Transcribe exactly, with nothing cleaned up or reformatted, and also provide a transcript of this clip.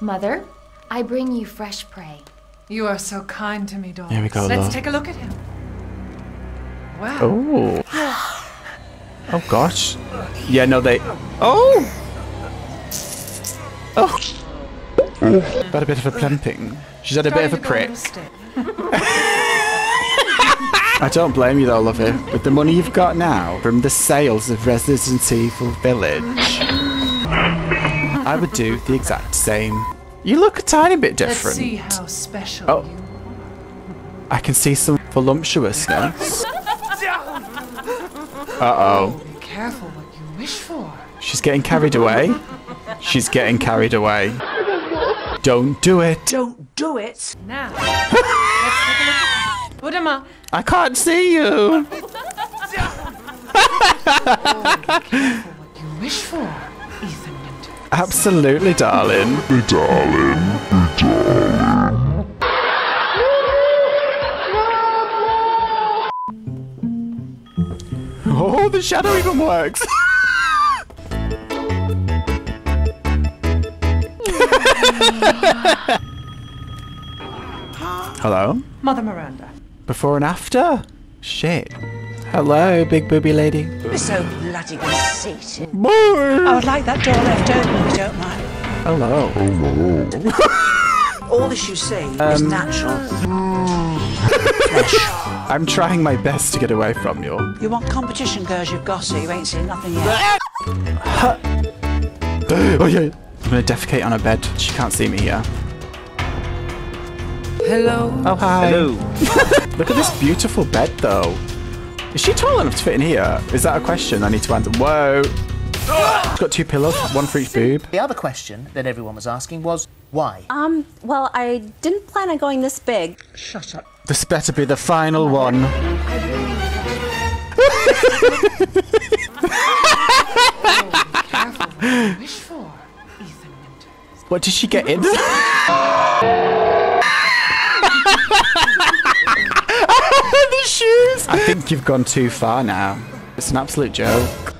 Mother, I bring you fresh prey. You are so kind to me, daughter. Here we go. Let's take a look at him. Wow. Oh. Oh gosh. Yeah, no, they. Oh. Oh. Got a bit of a plumping. She's had a bit of a prick. I don't blame you though, lovey. With the money you've got now from the sales of Resident Evil Village, I would do the exact same. You look a tiny bit different. Let's see how special oh. you are. I can see some voluptuousness. Uh-oh. Be careful what you wish for. She's getting carried away. She's getting carried away. Don't do it. Don't do it. Now. Let's take a look. What am I? I can't see you. Oh, be careful what you wish for, Ethan. Absolutely, darling. Hey, darling. Hey, darling. Oh, the shadow even works. Hello? Mother Miranda. Before and after? Shit. Hello, big booby lady. You're so bloody conceited. I would like that door left open if you don't mind. Hello. Hello. All this you see um, is natural. I'm trying my best to get away from you. You want competition, girls, you've got so you ain't seen nothing yet. Oh yeah. I'm gonna defecate on her bed. She can't see me here. Hello. Oh hi. Hello. Look at this beautiful bed though. Is she tall enough to fit in here? Is that a question I need to answer? Whoa! She's got two pillows, one for each boob. The other question that everyone was asking was, why? Um, well, I didn't plan on going this big. Shut up. This better be the final one. What did she get in? The shoes! I think you've gone too far now. It's an absolute joke.